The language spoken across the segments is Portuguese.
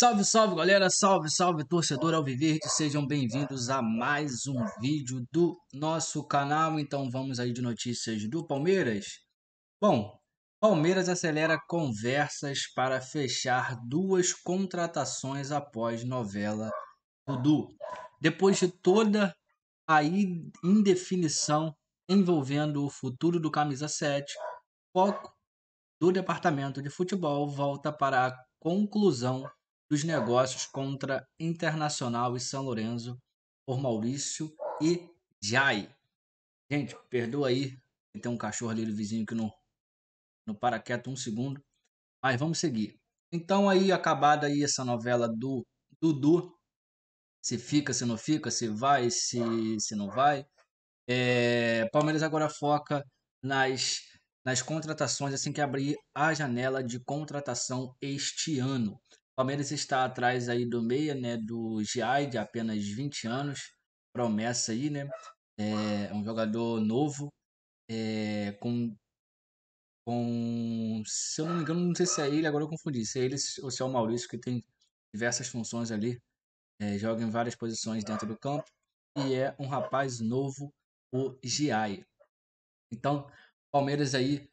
Salve, salve galera, salve, salve torcedor alviverde, sejam bem-vindos a mais um vídeo do nosso canal. Então vamos aí de notícias do Palmeiras. Bom, Palmeiras acelera conversas para fechar duas contratações após novela Dudu. Depois de toda a indefinição envolvendo o futuro do camisa 7, foco do departamento de futebol volta para a conclusão dos negócios contra Internacional e São Lourenço por Maurício e Jai. Gente, perdoa aí, tem um cachorro ali do vizinho que não para quieto um segundo, mas vamos seguir. Então aí, acabada aí essa novela do Dudu, se fica, se não fica, se vai, se não vai, Palmeiras agora foca nas contratações assim que abrir a janela de contratação este ano. Palmeiras está atrás aí do meia, né, do GI, de apenas 20 anos, promessa aí, né, um jogador novo, se eu não me engano, não sei se é ele, agora eu confundi, se é ele ou se é o Maurício, que tem diversas funções ali, joga em várias posições dentro do campo, e é um rapaz novo, o GI. Então, Palmeiras aí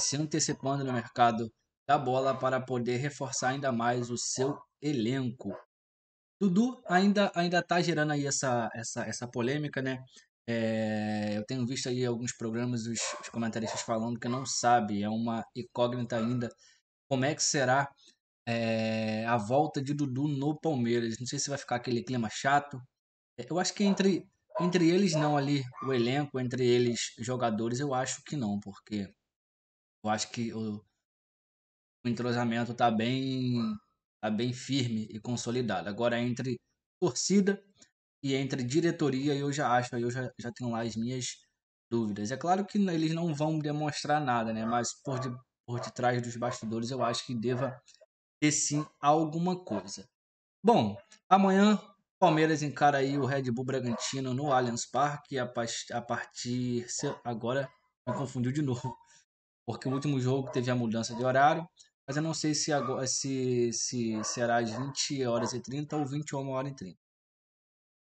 se antecipando no mercado da bola para poder reforçar ainda mais o seu elenco. Dudu ainda tá gerando aí essa polêmica, né? Eu tenho visto aí alguns programas, os comentaristas falando que não sabe, é uma incógnita ainda como é que será a volta de Dudu no Palmeiras. Não sei se vai ficar aquele clima chato. Eu acho que entre eles não ali, o elenco, entre eles jogadores, eu acho que não, porque eu acho que o entrosamento tá bem firme e consolidado. Agora, entre torcida e entre diretoria, eu já tenho lá as minhas dúvidas. É claro que eles não vão demonstrar nada, né? Mas por detrás dos bastidores, eu acho que deva ter sim alguma coisa. Bom, amanhã Palmeiras encara aí o Red Bull Bragantino no Allianz Parque. A partir... Agora me confundiu de novo, porque o último jogo teve a mudança de horário, mas eu não sei se agora se será às 20h30 ou 21h30.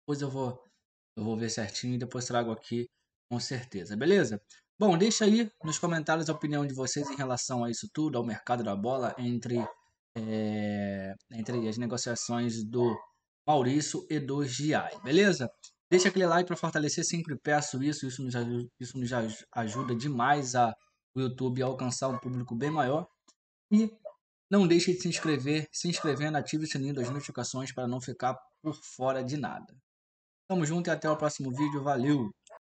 Depois eu vou ver certinho e depois trago aqui com certeza, beleza? Bom, deixa aí nos comentários a opinião de vocês em relação a isso tudo, ao mercado da bola, entre as negociações do Maurício e do GI, beleza? Deixa aquele like para fortalecer, sempre peço isso nos ajuda demais a o YouTube alcançar um público bem maior. E não deixe de se inscrevendo, ative o sininho das notificações para não ficar por fora de nada. Tamo junto e até o próximo vídeo, valeu!